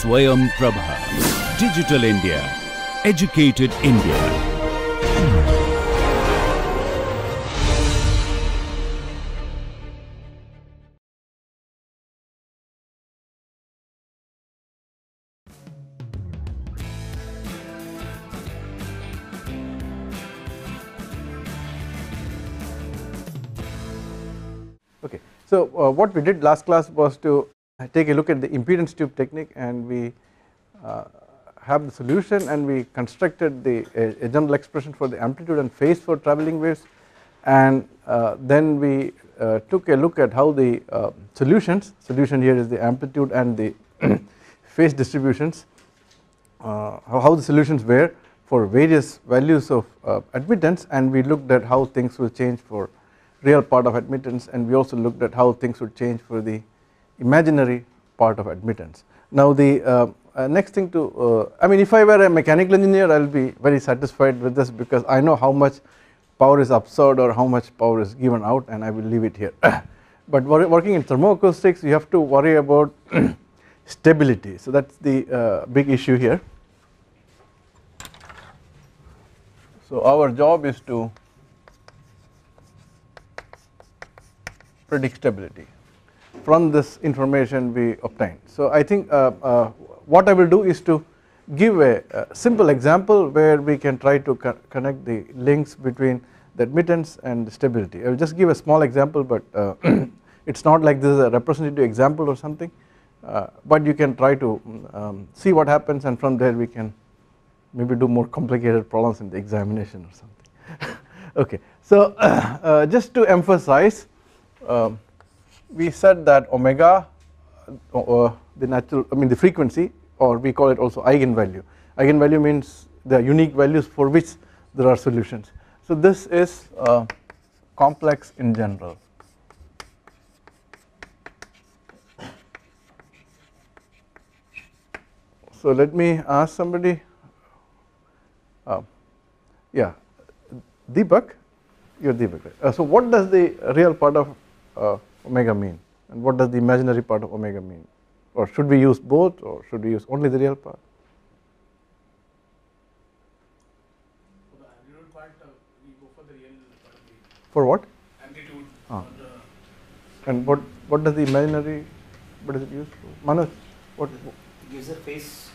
Swayam Prabha, Digital India, Educated India. Okay, so what we did last class was to take a look at the impedance tube technique, and we have the solution, and we constructed the a general expression for the amplitude and phase for travelling waves, and then we took a look at how the solution here is the amplitude and the phase distributions, how the solutions were for various values of admittance, and we looked at how things will change for real part of admittance, and we also looked at how things would change for the imaginary part of admittance. Now the next thing to I mean, if I were a mechanical engineer, I will be very satisfied with this because I know how much power is absorbed or how much power is given out, and I will leave it here. But working in thermoacoustics, you have to worry about stability, so that is the big issue here. So our job is to predict stability from this information we obtained. So I think what I will do is to give a simple example where we can try to connect the links between the admittance and the stability. I will just give a small example, but it is not like this is a representative example or something, but you can try to see what happens, and from there we can maybe do more complicated problems in the examination or something. Okay, so just to emphasize, we said that omega, the natural, I mean the frequency, or we call it also eigenvalue. Eigenvalue means the unique values for which there are solutions. So this is complex in general. So let me ask somebody, yeah, Deepak, you are Deepak, right? So what does the real part of omega mean, and what does the imaginary part of omega mean, or should we use both, or should we use only the real part? For the amplitude part, we go for the real part. For what? Amplitude. Ah. And what does the imaginary, what is it used for? Manus, what? User phase.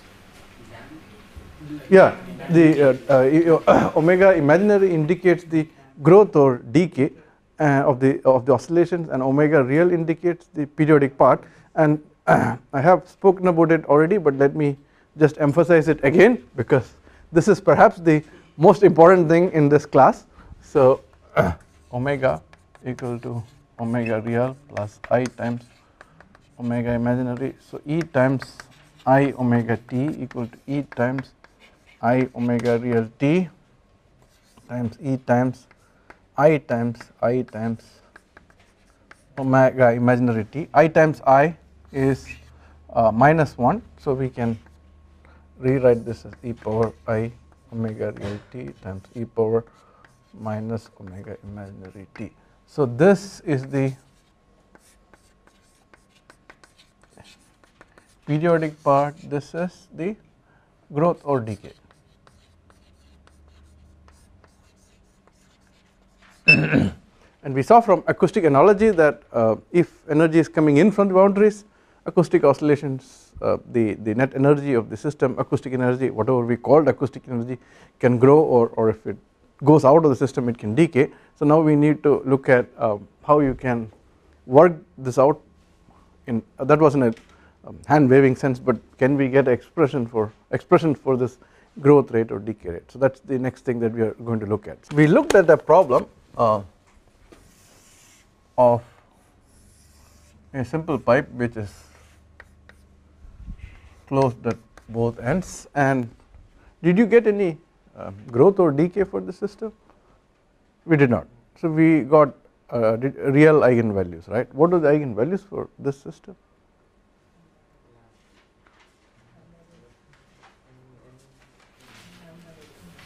Yeah, the omega imaginary indicates the growth or decay of the oscillations, and omega real indicates the periodic part, and I have spoken about it already, but let me just emphasize it again because this is perhaps the most important thing in this class. So omega equal to omega real plus I times omega imaginary, so E times I omega t equal to E times I omega real t times E times I times I times omega imaginary t. I times I is -1, so we can rewrite this as e power I omega real t times e power minus omega imaginary t. So this is the periodic part, this is the growth or decay. And we saw from acoustic analogy that if energy is coming in from the boundaries, acoustic oscillations, the net energy of the system, acoustic energy, whatever we called acoustic energy, can grow, or if it goes out of the system it can decay. So now we need to look at how you can work this out in that was in a hand waving sense, but can we get expression for this growth rate or decay rate? So that's the next thing that we are going to look at. We looked at the problem of a simple pipe which is closed at both ends, and did you get any growth or decay for the system? We did not. So we got real eigenvalues, right? What are the eigenvalues for this system?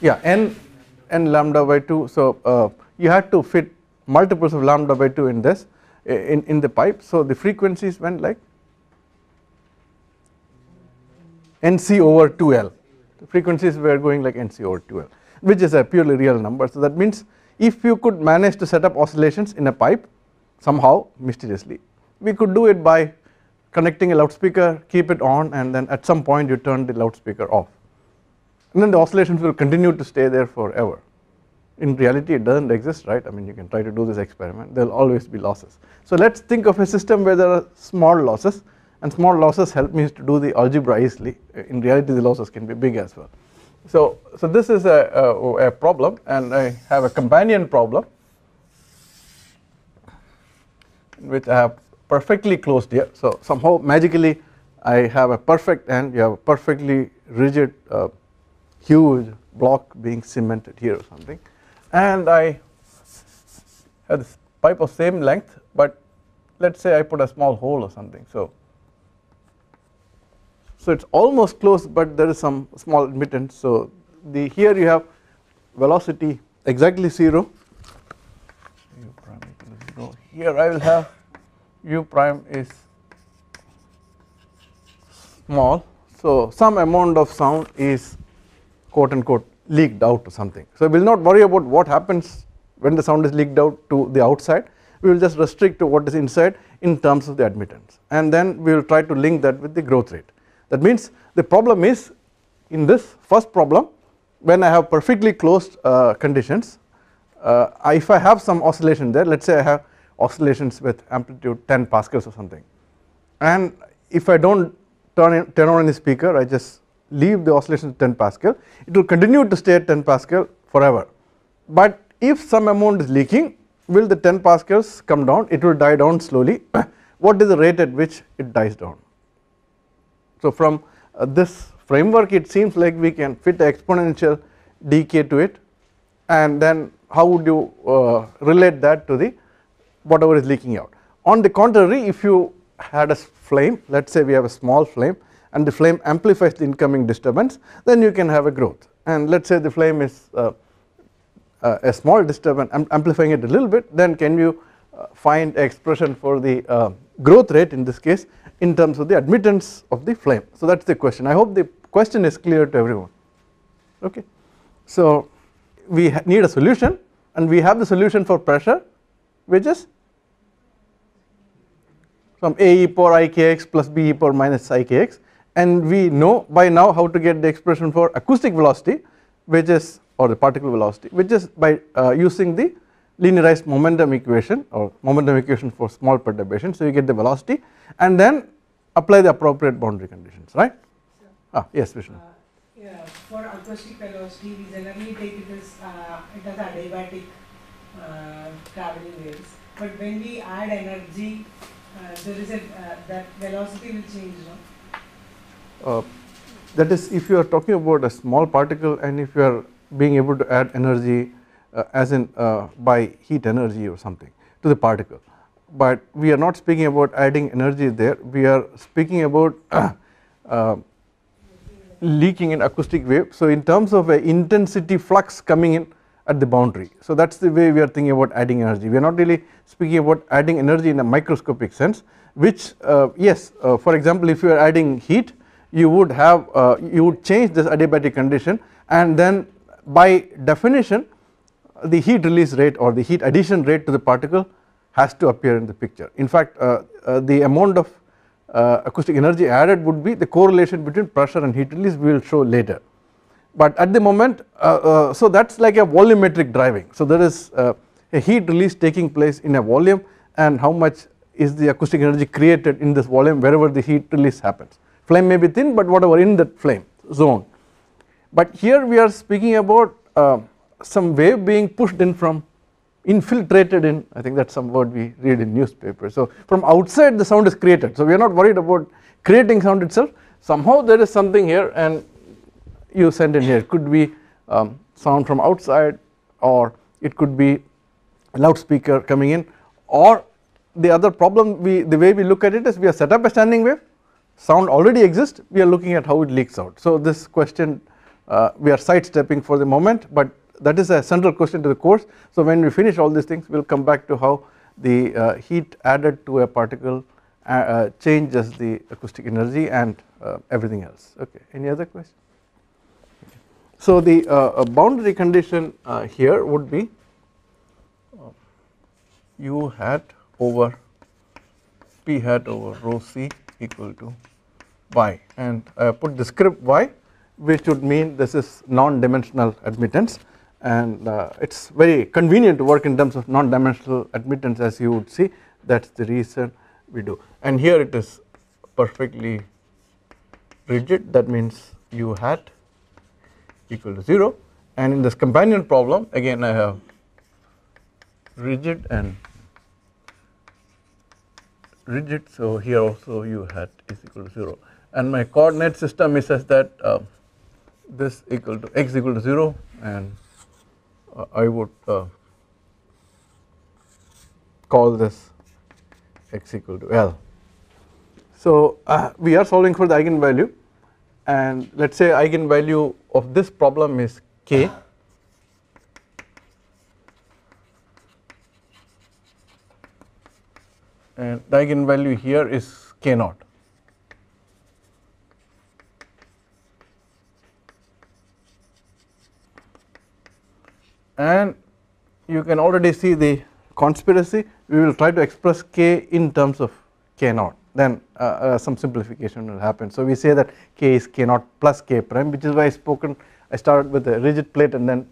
Yeah, n lambda by 2. So you had to fit multiples of lambda by 2 in this in the pipe. So the frequencies went like NC over 2L, the frequencies were going like NC over 2L, which is a purely real number. So that means if you could manage to set up oscillations in a pipe somehow mysteriously, we could do it by connecting a loudspeaker, keep it on, and then at some point you turn the loudspeaker off, and then the oscillations will continue to stay there forever. In reality it does not exist, right? I mean, you can try to do this experiment, there will always be losses. So let us think of a system where there are small losses, and small losses help me to do the algebra easily. In reality the losses can be big as well. So this is a problem, and I have a companion problem which I have perfectly closed here. So somehow magically I have a perfect, and you have a perfectly rigid huge block being cemented here or something, and I have this pipe of same length, but let us say I put a small hole or something. So it is almost closed, but there is some small admittance. So here you have velocity exactly 0, u prime equal to 0, here I will have u prime is small, so some amount of sound is quote unquote leaked out or something. So we will not worry about what happens when the sound is leaked out to the outside, we will just restrict to what is inside in terms of the admittance, and then we will try to link that with the growth rate. That means the problem is, in this first problem, when I have perfectly closed conditions, if I have some oscillation there, let us say I have oscillations with amplitude 10 pascals or something, and if I do not turn on any speaker, I just leave the oscillation 10 pascal, it will continue to stay at 10 pascal forever. But if some amount is leaking, will the 10 pascals come down? It will die down slowly. What is the rate at which it dies down? So from this framework it seems like we can fit the exponential decay to it, and then how would you relate that to the whatever is leaking out. On the contrary, if you had a flame, let us say we have a small flame, and the flame amplifies the incoming disturbance, then you can have a growth. And let us say the flame is a small disturbance, amplifying it a little bit, then can you find expression for the growth rate in this case in terms of the admittance of the flame. So that is the question. I hope the question is clear to everyone, okay. So we need a solution, and we have the solution for pressure, which is from A e power I k x plus B e power minus I k x, and we know by now how to get the expression for acoustic velocity, which is, or the particle velocity, which is by using the linearized momentum equation or momentum equation for small perturbation. So you get the velocity and then apply the appropriate boundary conditions, right? Sir, yes, Vishnu. Yeah, for acoustic velocity we generally take it as adiabatic traveling waves, but when we add energy, there is that velocity will change, no? That is, if you are talking about a small particle, and if you are being able to add energy as in by heat energy or something to the particle, but we are not speaking about adding energy there, we are speaking about leaking in acoustic wave. So in terms of an intensity flux coming in at the boundary, so that is the way we are thinking about adding energy. We are not really speaking about adding energy in a microscopic sense, which yes, for example, if you are adding heat, you would have you would change this adiabatic condition, and then by definition the heat release rate or the heat addition rate to the particle has to appear in the picture. In fact, the amount of acoustic energy added would be the correlation between pressure and heat release, we will show later. But at the moment, so that is like a volumetric driving. So there is a heat release taking place in a volume, and how much is the acoustic energy created in this volume wherever the heat release happens. Flame may be thin, but whatever in that flame zone. But here we are speaking about some wave being pushed in from, infiltrated in, I think that is some word we read in newspapers. So from outside the sound is created, so we are not worried about creating sound itself, somehow there is something here and you send in here. It could be sound from outside, or it could be a loudspeaker coming in, or the other problem, the way we look at it is, we have set up a standing wave, sound already exists, we are looking at how it leaks out. So this question we are sidestepping for the moment, but that is a central question to the course. So when we finish all these things, we will come back to how the heat added to a particle changes the acoustic energy, and everything else. Okay, any other question? Okay. So the boundary condition here would be u hat over p hat over rho c equal to y, and I put the script y, which would mean this is non-dimensional admittance, and it is very convenient to work in terms of non-dimensional admittance, as you would see. That is the reason we do, and here it is perfectly rigid, that means u hat equal to 0, and in this companion problem again I have rigid and rigid, so here also u hat is equal to 0, and my coordinate system is such that this equal to x equal to 0, and I would call this x equal to L. So we are solving for the eigenvalue, and let us say eigenvalue of this problem is k, and the eigenvalue here is k0. And you can already see the conspiracy, we will try to express k in terms of k0, then some simplification will happen. So we say that k is k0 plus k prime, which is why I started with a rigid plate and then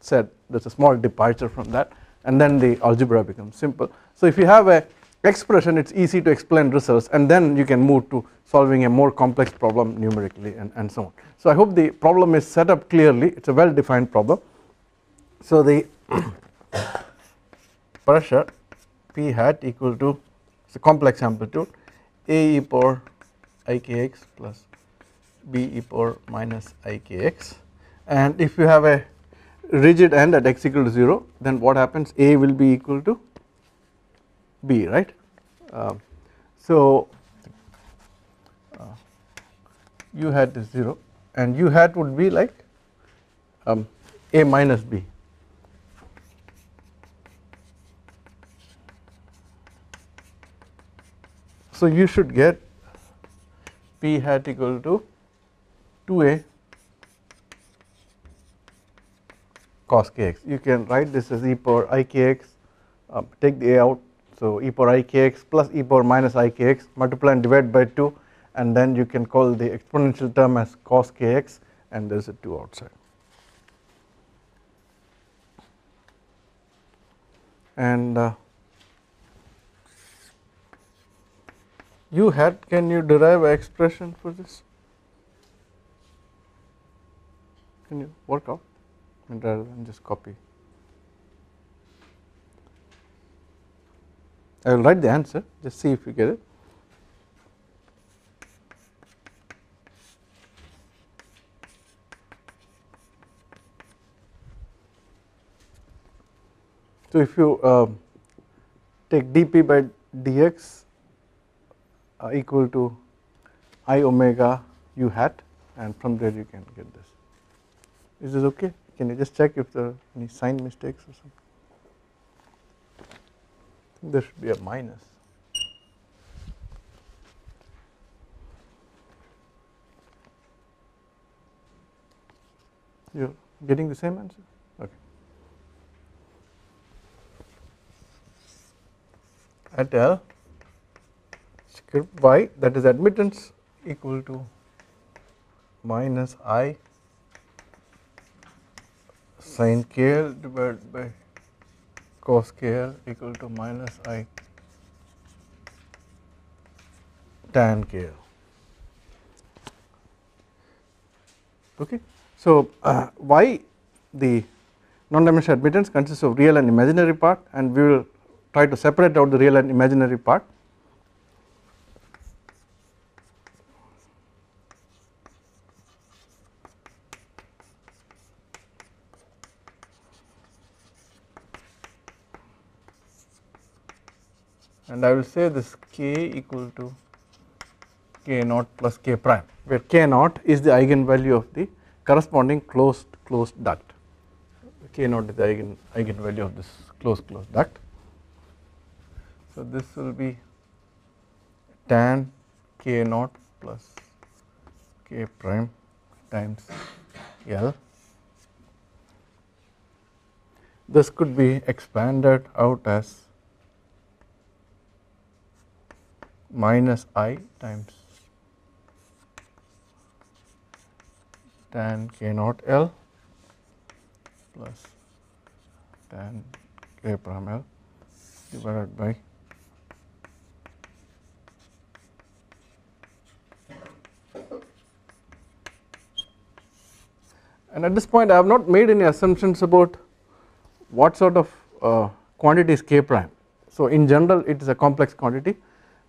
said there is a small departure from that, and then the algebra becomes simple. So if you have a expression, it is easy to explain results, and then you can move to solving a more complex problem numerically and so on. So I hope the problem is set up clearly, it is a well defined problem. So the pressure p hat equal to, it is a complex amplitude, a e power ikx plus b e power minus ikx, and if you have a rigid end at x equal to 0, then what happens, a will be equal to b, right. So u hat is 0, and u hat would be like a minus b. So you should get p hat equal to 2a cos kx. You can write this as e power ikx, take the a out, so e power ikx plus e power minus ikx, multiply and divide by 2, and then you can call the exponential term as cos kx, and there is a 2 outside. And u hat, can you derive an expression for this? Can you work out, and rather than just copy? I will write the answer, just see if you get it. So if you take dp by dx equal to I omega u hat, and from there you can get this. Is this okay? Can you just check if there are any sign mistakes or something? I think there should be a minus. You are getting the same answer? Okay. At L, script y, that is admittance, equal to minus I sin KL divided by cos KL equal to minus I tan KL. Okay, so y, the non-dimensional admittance consists of real and imaginary part, and we will try to separate out the real and imaginary part. And I will say this k equal to k0 plus k prime, where k0 is the eigenvalue of the corresponding closed duct. K0 is the eigenvalue of this closed duct. So this will be tan k0 plus K prime times L. This could be expanded out as minus I times tan K naught L plus tan K prime L divided by and at this point I have not made any assumptions about what sort of quantity is K prime. So in general it is a complex quantity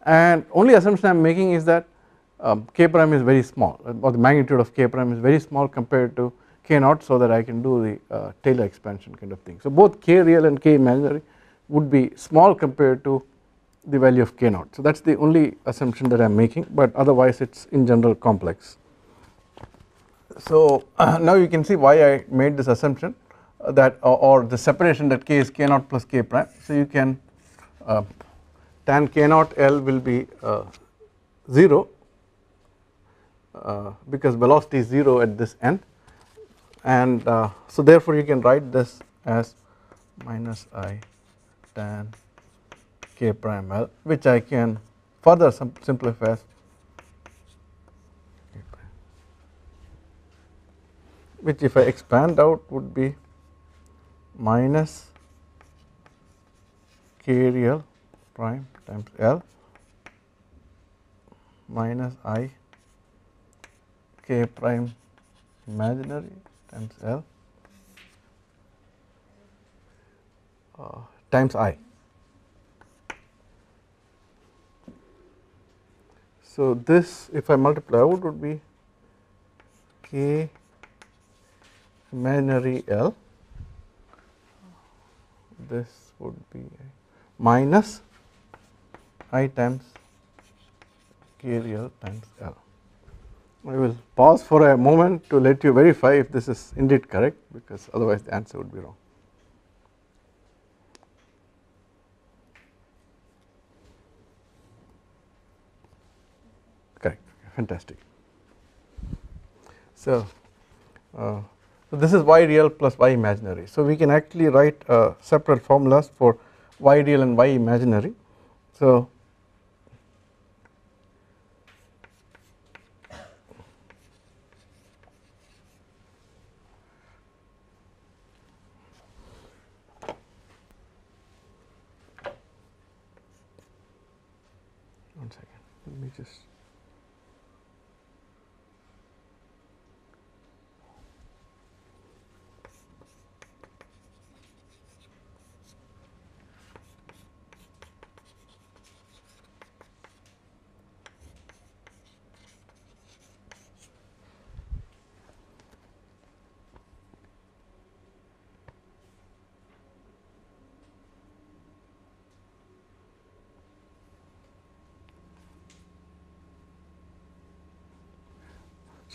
and only assumption I am making is that K prime is very small or the magnitude of K prime is very small compared to K naught, so that I can do the Taylor expansion kind of thing. So both K real and K imaginary would be small compared to the value of K naught. So that is the only assumption that I am making, but otherwise it is in general complex. So now you can see why I made this assumption that or the separation that K is K naught plus K prime. So you can tan K naught L will be 0 because velocity is 0 at this end, and so therefore you can write this as minus I tan K prime L, which I can further simplify as, which if I expand out would be minus K real prime times L minus I K prime imaginary times L times I. So this if I multiply out would be K imaginary L, this would be minus I times K real times L. I will pause for a moment to let you verify if this is indeed correct, because otherwise the answer would be wrong. Correct, fantastic. So so this is y real plus y imaginary. So we can actually write separate formulas for y real and y imaginary. So one second, let me just.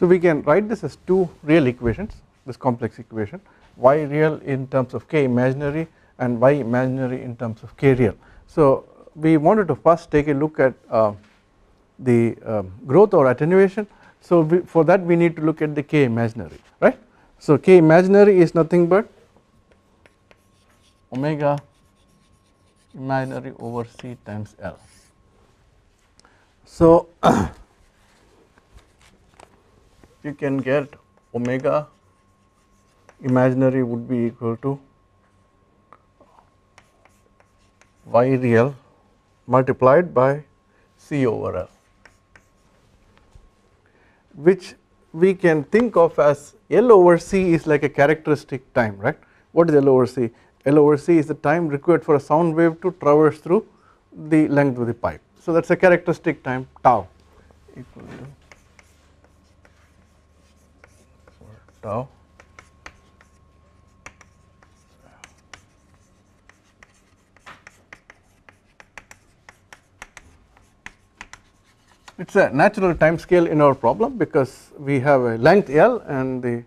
So we can write this as two real equations, this complex equation, y real in terms of K imaginary and y imaginary in terms of K real. So we wanted to first take a look at the growth or attenuation. So for that we need to look at the K imaginary, right. So K imaginary is nothing but omega imaginary over C times L. So you can get omega imaginary would be equal to y real multiplied by C over L, which we can think of as L over C is like a characteristic time, right. What is L over C? L over C is the time required for a sound wave to traverse through the length of the pipe. So that is a characteristic time tau equal to tau . It is a natural time scale in our problem because we have a length L and the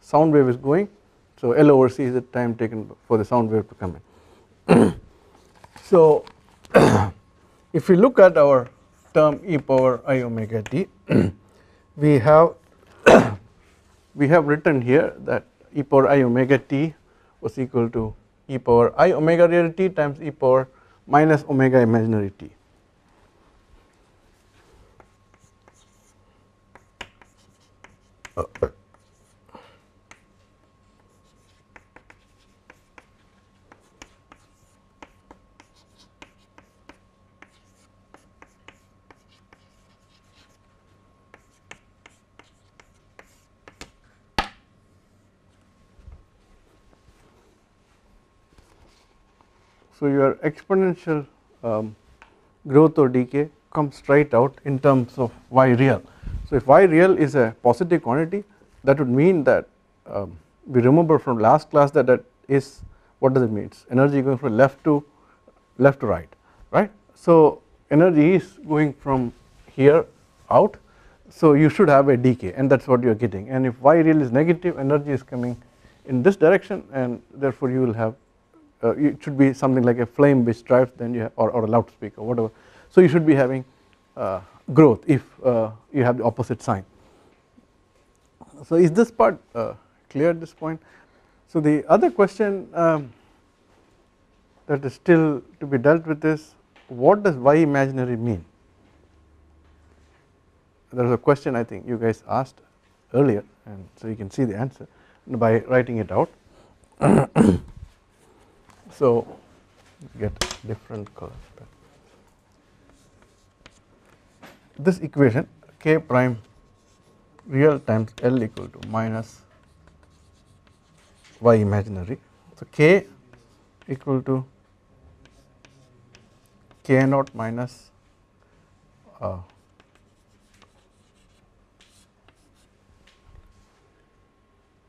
sound wave is going, so L over C is the time taken for the sound wave to come in. So if we look at our term e power I omega t we have written here that e power I omega t was equal to e power I omega real t times e power minus omega imaginary t. So, your exponential growth or decay comes right out in terms of y real. So, if y real is a positive quantity, that would mean that we remember from last class that is, what does it mean? It is energy going from left to right, right. So, energy is going from here out, so you should have a decay, and that is what you are getting. And if y real is negative, energy is coming in this direction, and therefore you will have it should be something like a flame which drives, then you have, or a loudspeaker, whatever. So you should be having growth if you have the opposite sign. So is this part clear at this point? So the other question that is still to be dealt with is, what does y imaginary mean? There is a question I think you guys asked earlier, and so you can see the answer by writing it out. So get different colors. This equation k prime real times L equal to minus y imaginary. So k equal to k naught minus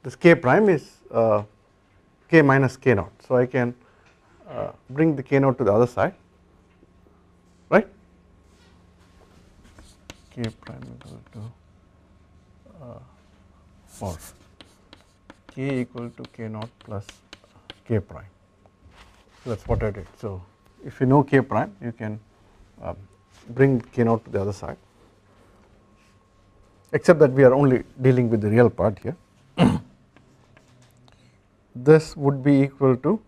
this k prime is k minus k naught. So I can bring the k0 to the other side, right? K prime equal to 4, k equal to k0 plus k prime. That is what I did. So if you know k prime, you can bring k0 to the other side, except that we are only dealing with the real part here. This would be equal to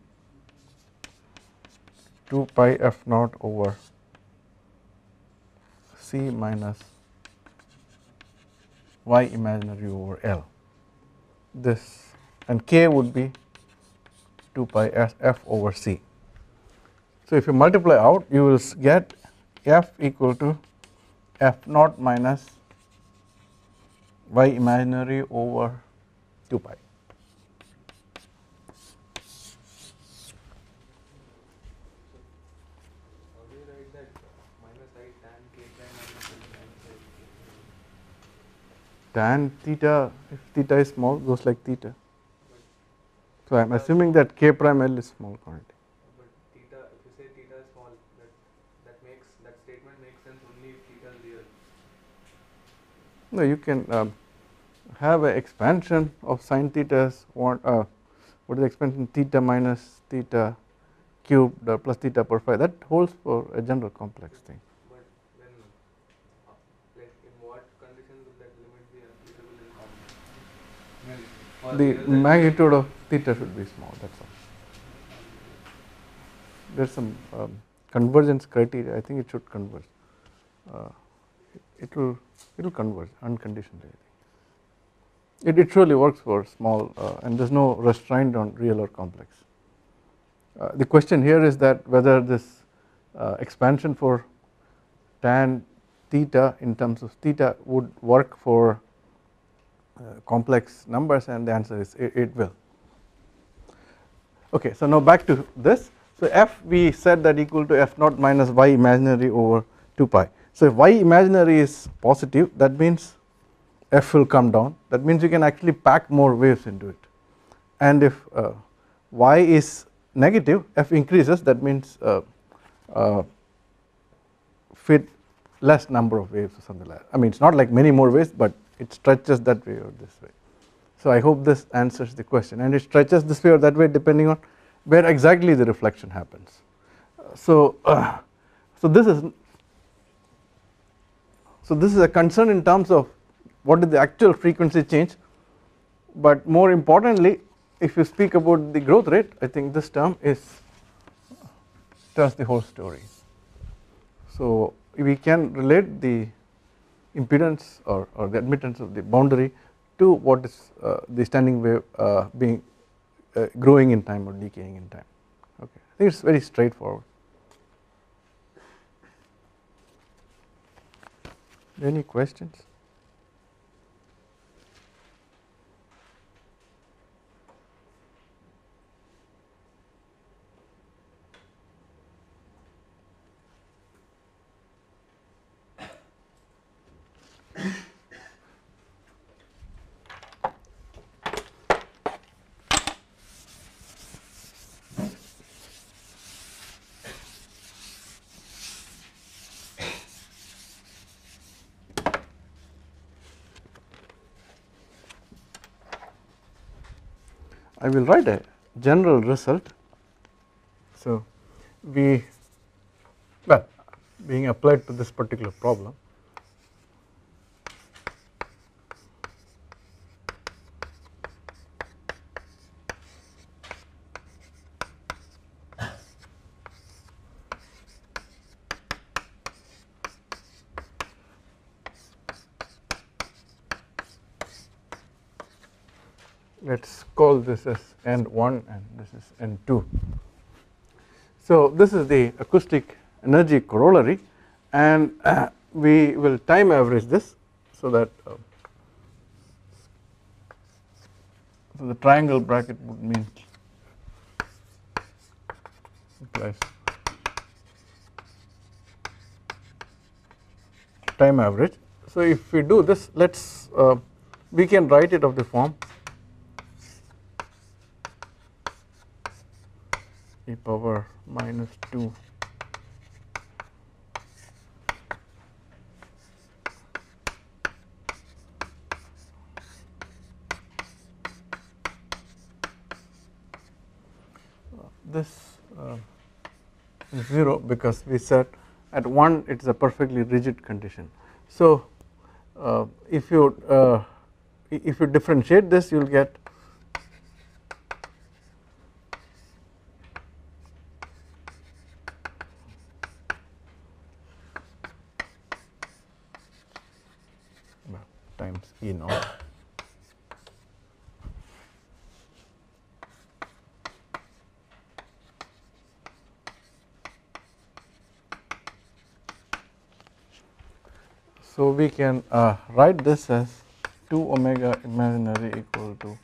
2 pi f naught over c minus y imaginary over L. This, and k would be 2 pi f over c. So if you multiply out, you will get f equal to f naught minus y imaginary over 2 pi. Tan theta, if theta is small, goes like theta. So I am assuming that k prime L is small quantity. But theta, if you say theta is small, that makes, that statement makes sense only if theta is real. No, you can have an expansion of sine theta's what is the expansion, theta minus theta cubed plus theta per phi, that holds for a general complex thing. The magnitude of theta should be small, that is all. There is some convergence criteria, I think it should converge, it will converge unconditionally, I think. It surely works for small and there is no restraint on real or complex. The question here is that whether this expansion for tan theta in terms of theta would work for complex numbers, and the answer is it will. Okay, so now back to this. So f we said that equal to f naught minus y imaginary over 2 pi. So if y imaginary is positive, that means f will come down, that means you can actually pack more waves into it. And if y is negative, f increases, that means fit less number of waves or something like that. I mean, it is not like many more waves, but it stretches that way or this way. So I hope this answers the question, and it stretches this way or that way depending on where exactly the reflection happens. So this is a concern in terms of what is the actual frequency change, but more importantly if you speak about the growth rate, I think this term tells the whole story. So we can relate the impedance or the admittance of the boundary to what is the standing wave being growing in time or decaying in time. Okay, I think it is very straightforward. Any questions? I will write a general result. So we, well, being applied to this particular problem, this is N1 and this is N2. So this is the acoustic energy corollary, and we will time average this so that so the triangle bracket would mean implies time average. So if we do this, let us we can write it of the form e power minus 2 this is 0 because we said at 1 it is a perfectly rigid condition. So if you differentiate this, you will get we can write this as 2 omega imaginary equal to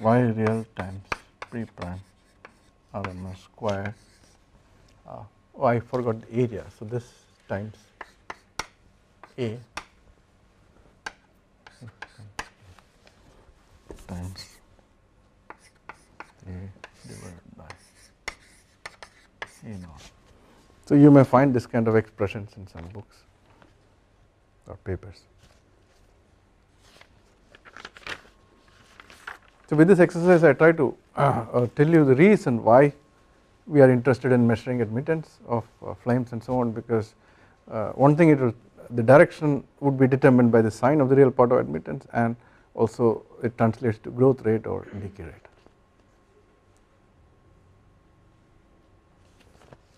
y real times pre prime RMS square. Oh, I forgot the area, so this times A times A divided by A naught. So you may find this kind of expressions in some books or papers. So with this exercise I try to tell you the reason why we are interested in measuring admittance of flames and so on, because one thing, the direction would be determined by the sign of the real part of admittance, and also it translates to growth rate or decay rate.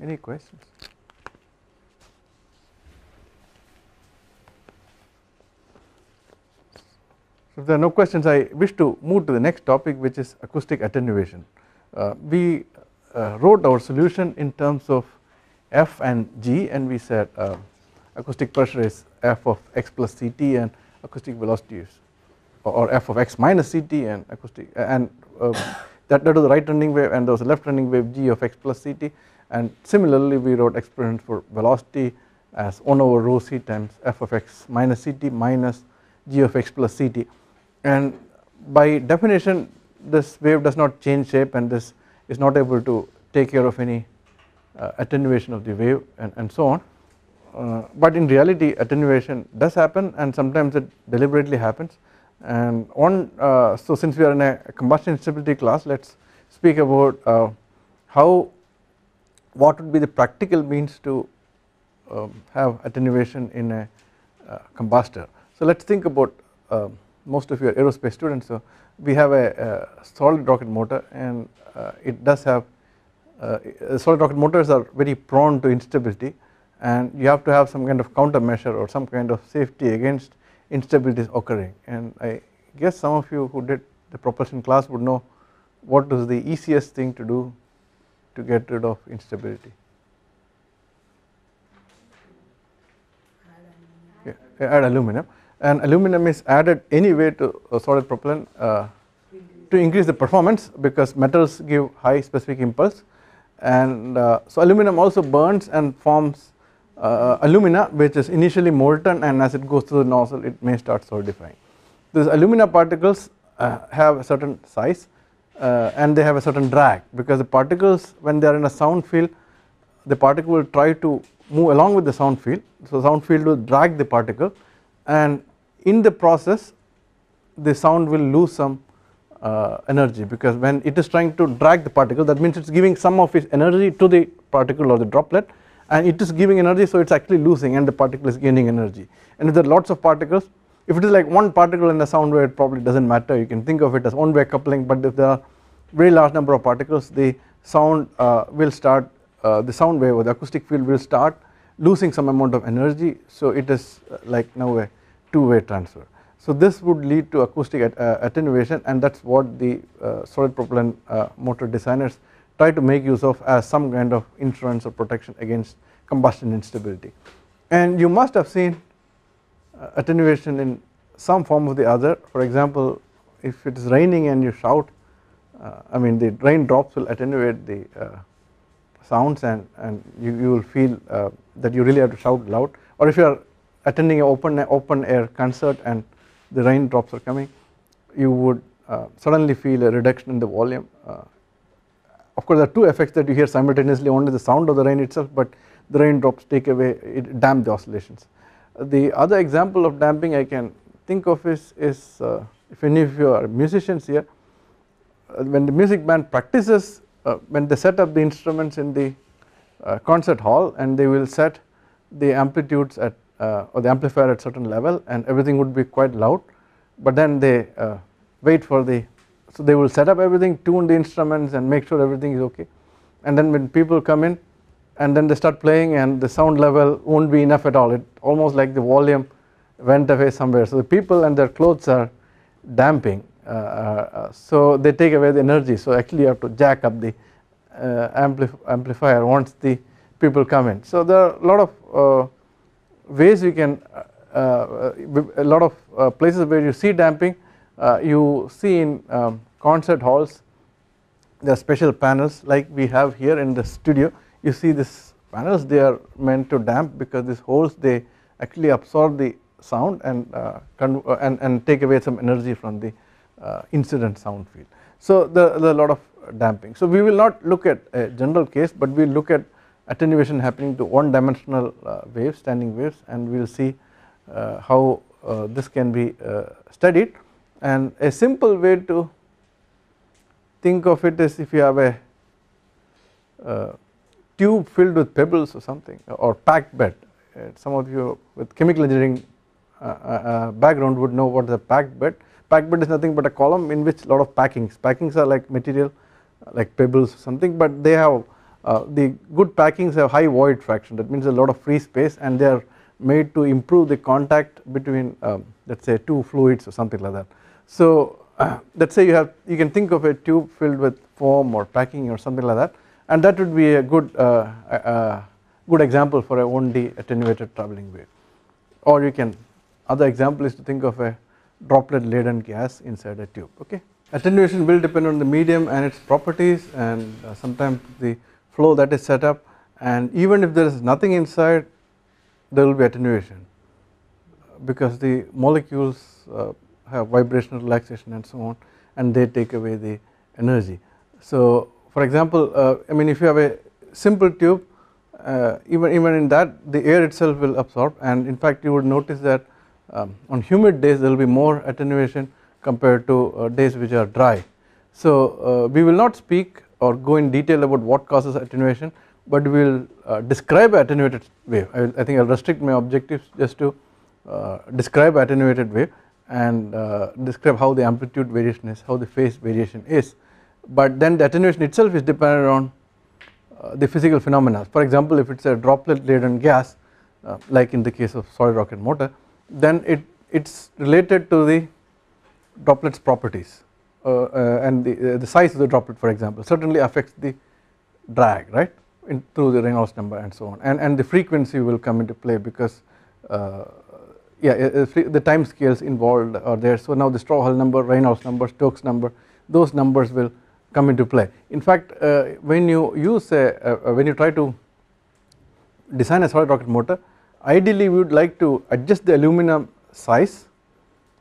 Any questions? So if there are no questions, I wish to move to the next topic, which is acoustic attenuation. We wrote our solution in terms of F and G, and we said acoustic pressure is F of x plus Ct, and acoustic velocity is or F of x minus Ct, and acoustic that was the right running wave, and there was a left running wave G of x plus Ct, and similarly we wrote experiments for velocity as 1 over rho c times F of x minus Ct minus G of x plus Ct, and by definition this wave does not change shape, and this is not able to take care of any attenuation of the wave and so on, but in reality attenuation does happen, and sometimes it deliberately happens. And so since we are in a combustion instability class, let us speak about what would be the practical means to have attenuation in a combustor. So let's think about most of your aerospace students. So we have a solid rocket motor, and it does have solid rocket motors are very prone to instability, and you have to have some kind of countermeasure or some kind of safety against instabilities occurring. And I guess some of you who did the propulsion class would know what is the easiest thing to do to get rid of instability. Yeah, add aluminum, and aluminum is added anyway to a solid propellant to increase the performance, because metals give high specific impulse, and so aluminum also burns and forms alumina, which is initially molten, and as it goes through the nozzle it may start solidifying. These alumina particles have a certain size and they have a certain drag, because the particles, when they are in a sound field, the particle will try to move along with the sound field, so sound field will drag the particle, and in the process the sound will lose some energy, because when it is trying to drag the particle, that means it is giving some of its energy to the particle or the droplet, and it is giving energy, so it is actually losing and the particle is gaining energy. And if there are lots of particles, if it is like one particle in a sound wave, it probably does not matter, you can think of it as one way coupling, but if there are very large number of particles, the sound will start the sound wave or the acoustic field will start losing some amount of energy, so it is like now a two-way transfer. So this would lead to acoustic attenuation, and that is what the solid propellant motor designers try to make use of as some kind of insurance or protection against combustion instability. And you must have seen attenuation in some form or the other. For example, if it is raining and you shout, I mean the rain drops will attenuate the sounds, and you will feel that you really have to shout loud. Or if you are attending an open air concert and the raindrops are coming, you would suddenly feel a reduction in the volume. Of course there are two effects that you hear simultaneously, only the sound of the rain itself, but the raindrops take away, it damp the oscillations. The other example of damping I can think of is if any of you are musicians here, when the music band practices, when they set up the instruments in the concert hall, and they will set the amplitudes at or the amplifier at certain level, and everything would be quite loud, but then they wait for the, so they will set up everything, tune the instruments and make sure everything is okay, and then when people come in and then they start playing, and the sound level won't be enough at all, it almost like the volume went away somewhere, so the people and their clothes are damping. So they take away the energy, so actually you have to jack up the amplifier once the people come in. So there are a lot of ways you can, a lot of places where you see damping, you see in concert halls there are special panels like we have here in the studio. You see these panels, they are meant to damp, because these holes, they actually absorb the sound and take away some energy from the incident sound field. So there are a lot of damping. So we will not look at a general case, but we will look at attenuation happening to one dimensional waves, standing waves, and we will see how this can be studied. And a simple way to think of it is, if you have a tube filled with pebbles or something, or packed bed, some of you with chemical engineering background would know what is a packed bed. Packed bed is nothing but a column in which a lot of packings. Packings are like material, like pebbles or something, but they have the good packings have high void fraction. That means a lot of free space, and they are made to improve the contact between, let's say, two fluids or something like that. So let's say you can think of a tube filled with foam or packing or something like that, and that would be a good example for a 1D attenuated travelling wave. Or you can, other example is to think of a droplet laden gas inside a tube. Okay, attenuation will depend on the medium and its properties, and sometimes the flow that is set up, and even if there is nothing inside there will be attenuation, because the molecules have vibrational relaxation and so on, and they take away the energy. So for example, I mean if you have a simple tube, even in that the air itself will absorb, and in fact you would notice that on humid days there will be more attenuation compared to days which are dry. So we will not speak or go in detail about what causes attenuation, but we will describe attenuated wave. I think I will restrict my objectives just to describe attenuated wave and describe how the amplitude variation is, how the phase variation is, but then the attenuation itself is dependent on the physical phenomena. For example, if it is a droplet laden gas like in the case of solid rocket motor, then it's related to the droplets properties and the size of the droplet, for example, certainly affects the drag, right, in through the Reynolds number and so on, and the frequency will come into play because the time scales involved are there. So now the straw Hall number, Reynolds number, Stokes number, those numbers will come into play. In fact, when you use when you try to design a solid rocket motor, ideally we would like to adjust the alumina size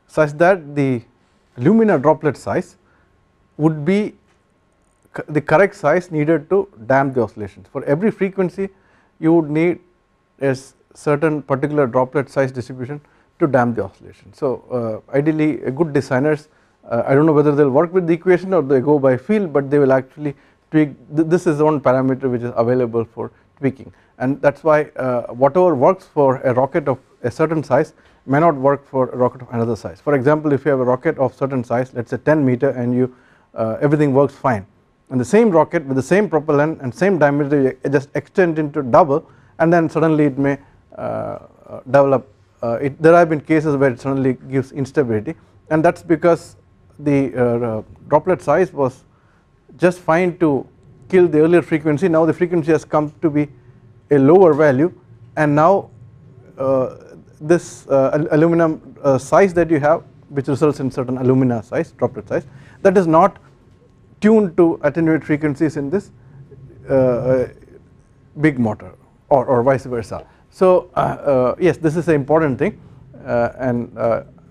such that the alumina droplet size would be the correct size needed to damp the oscillations. For every frequency you would need a certain particular droplet size distribution to damp the oscillation. So ideally good designers, I do not know whether they will work with the equation or they go by feel, but they will actually tweak, this is one parameter which is available for tweaking, and that is why whatever works for a rocket of a certain size may not work for a rocket of another size. For example, if you have a rocket of certain size, let us say 10 meter, and you everything works fine, and the same rocket with the same propellant and same diameter you just extend into double, and then suddenly it may develop, there have been cases where it suddenly gives instability, and that is because the droplet size was just fine to kill the earlier frequency. Now the frequency has come to be a lower value, and now this aluminum size that you have, which results in certain alumina size, droplet size, that is not tuned to attenuate frequencies in this big motor, or vice versa. So yes, this is an important thing, and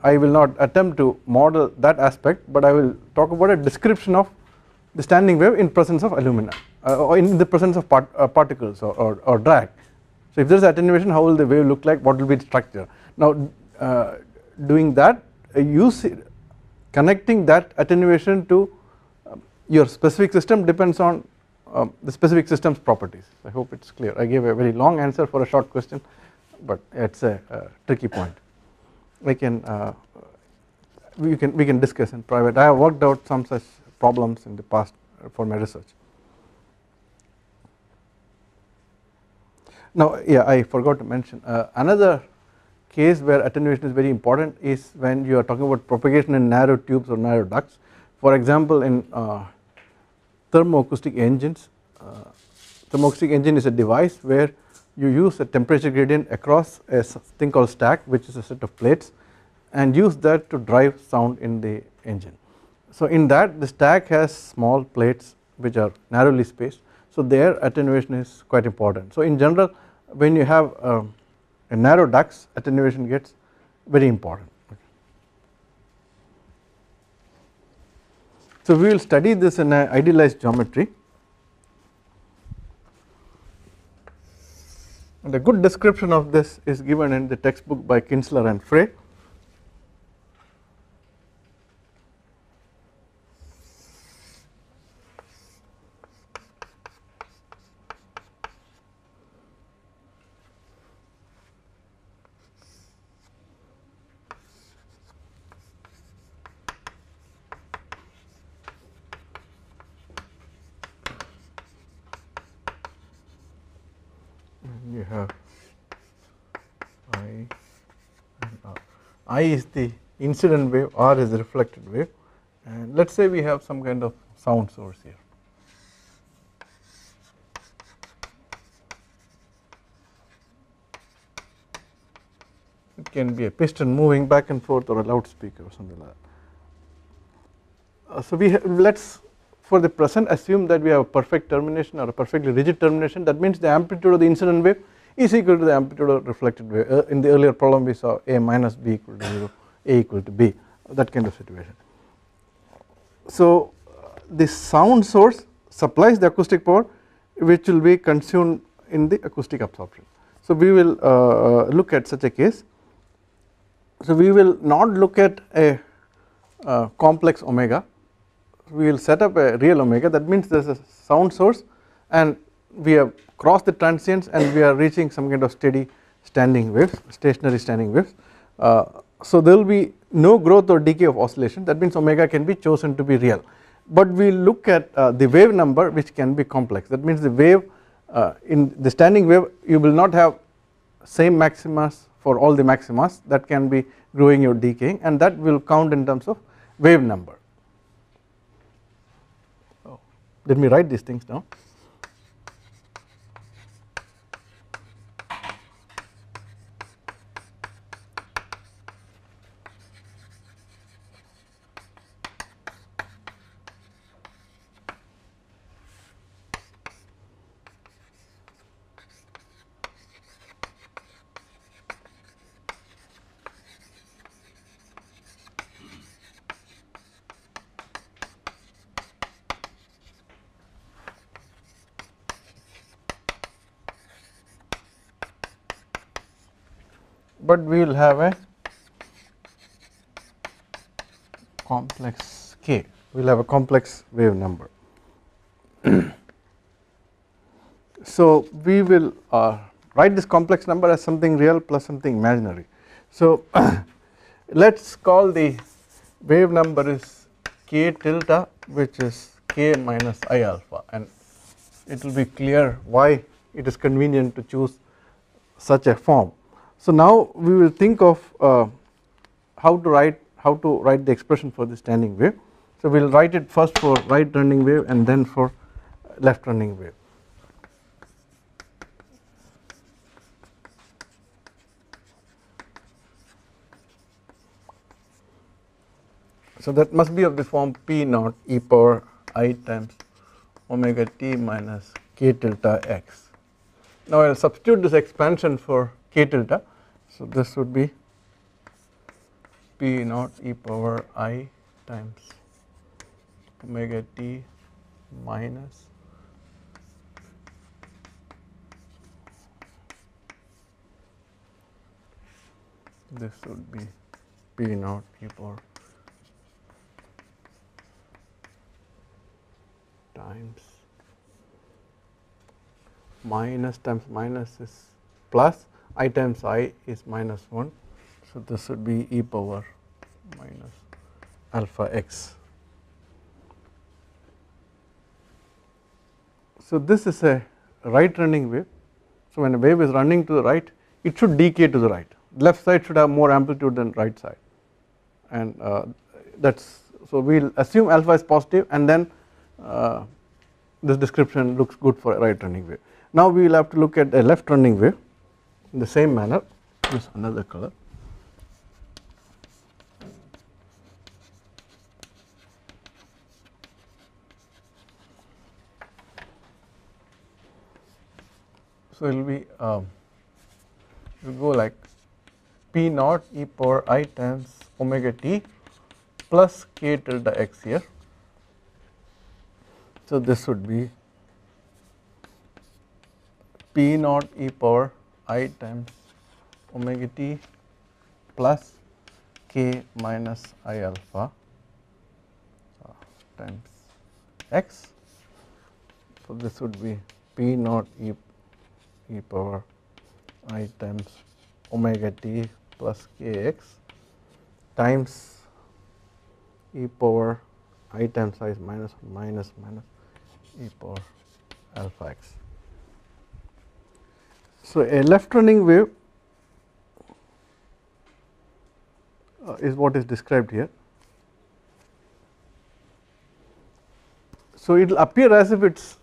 I will not attempt to model that aspect, but I will talk about a description of the standing wave in presence of alumina or in the presence of particles or drag. So if there is attenuation, how will the wave look like, what will be the structure? Now doing that, connecting that attenuation to your specific system depends on the specific system's properties. I hope it is clear. I gave a very long answer for a short question, but it is a tricky point. I can we can discuss in private. I have worked out some such problems in the past for my research. Now yeah, I forgot to mention another case where attenuation is very important is when you are talking about propagation in narrow tubes or narrow ducts. For example, in thermoacoustic engines, thermoacoustic engine is a device where you use a temperature gradient across a thing called stack, which is a set of plates, and use that to drive sound in the engine. So in that, the stack has small plates which are narrowly spaced, so their attenuation is quite important. So in general, when you have a narrow ducts, attenuation gets very important. So we will study this in an idealized geometry. And a good description of this is given in the textbook by Kinsler and Frey. You have I and R. I is the incident wave, R is the reflected wave, and let us say we have some kind of sound source here. It can be a piston moving back and forth or a loudspeaker or something like that. So let us for the present assume that we have a perfect termination or a perfectly rigid termination. That means the amplitude of the incident wave is equal to the amplitude of reflected wave. In the earlier problem we saw A minus B equal to 0, A equal to B, that kind of situation. So the sound source supplies the acoustic power which will be consumed in the acoustic absorption. So we will look at such a case. So we will not look at a complex omega. We will set up a real omega, that means there is a sound source and we have crossed the transients and we are reaching some kind of steady standing waves, stationary standing waves. So there will be no growth or decay of oscillation, that means omega can be chosen to be real. But we look at the wave number which can be complex, that means the wave in the standing wave you will not have same maxima for all the maxima, that can be growing or decaying, and that will count in terms of wave number. Oh, let me write these things down. But we will have a complex k, we will have a complex wave number. So we will write this complex number as something real plus something imaginary. So let us call the wave number is k tilde, which is k minus I alpha, and it will be clear why it is convenient to choose such a form. So now we will think of how to write the expression for the standing wave. So we will write it first for right running wave and then for left running wave. So that must be of the form p naught e power I times omega t minus k tilde x. Now I will substitute this expansion for k tilde. So this would be p naught e power I times omega t minus this would be p naught e power times minus is plus I times I is minus 1, so this would be e power minus alpha x. So this is a right running wave, so when a wave is running to the right it should decay to the right, left side should have more amplitude than right side, and so we will assume alpha is positive, and then this description looks good for a right running wave. Now we will have to look at a left running wave. In the same manner, use another color. So it will be it will go like p naught e power I times omega t plus k tilde x here. So this would be p naught e power I times omega t plus k minus I alpha times x. So this would be p naught e power I times omega t plus kx times e power I times I is minus e power alpha x. So a left running wave is what is described here. So it will appear as if it is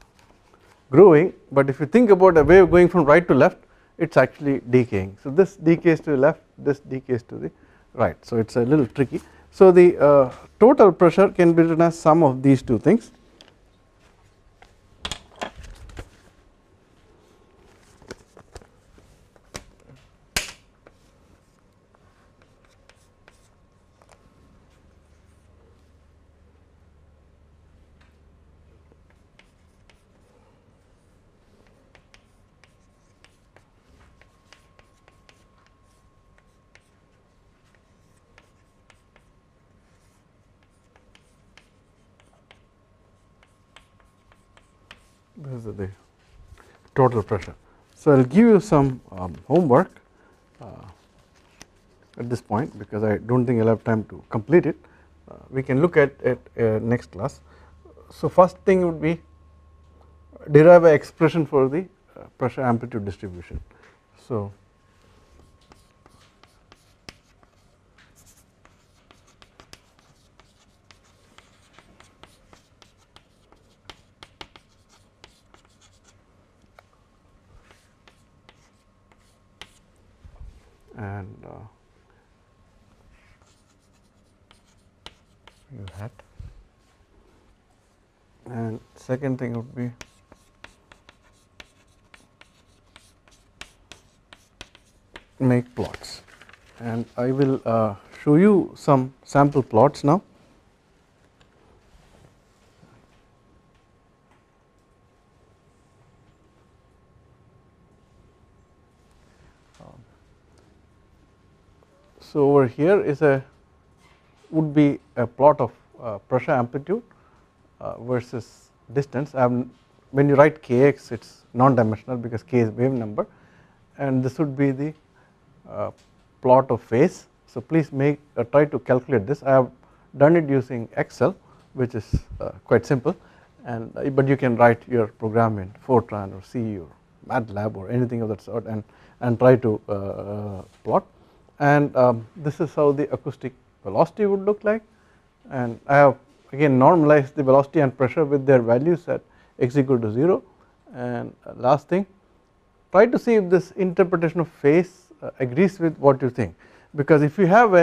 growing, but if you think about a wave going from right to left, it is actually decaying. So this decays to the left, this decays to the right, so it is a little tricky. So the total pressure can be written as sum of these two things. This is the total pressure. So I will give you some homework at this point because I do not think I will have time to complete it. We can look at it next class. So first thing would be derive an expression for the pressure amplitude distribution. So and you had, and second thing would be make plots, and I will show you some sample plots now. So over here is a would be a plot of pressure amplitude versus distance. When you write kx, it is non-dimensional because k is wave number, and this would be the plot of phase. So please make try to calculate this. I have done it using Excel, which is quite simple, and but you can write your program in Fortran or C or MATLAB or anything of that sort, and try to plot. And this is how the acoustic velocity would look like, and I have again normalized the velocity and pressure with their values at x equal to 0. And last thing, try to see if this interpretation of phase agrees with what you think, because if you have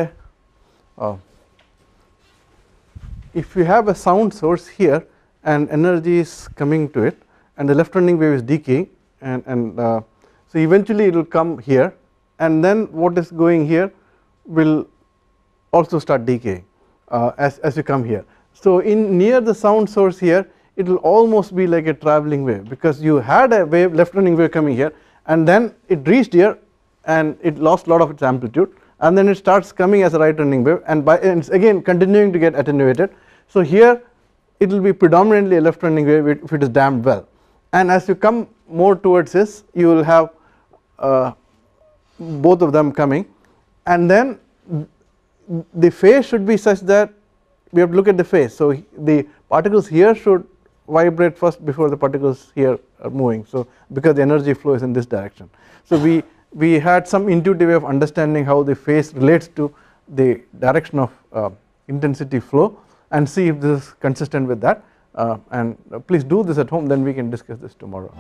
a sound source here and energy is coming to it and the left running wave is decaying, and so eventually it will come here, and then what is going here will also start decaying as you come here. So in near the sound source here, it will almost be like a travelling wave, because you had a wave, left running wave coming here, and then it reached here and it lost a lot of its amplitude, and then it starts coming as a right running wave, and it's again continuing to get attenuated. So here it will be predominantly a left running wave if it is damped well, and as you come more towards this, you will have both of them coming, and then the phase should be such that we have to look at the phase. So the particles here should vibrate first before the particles here are moving, so because the energy flow is in this direction. So we had some intuitive way of understanding how the phase relates to the direction of intensity flow, and see if this is consistent with that, and please do this at home, then we can discuss this tomorrow.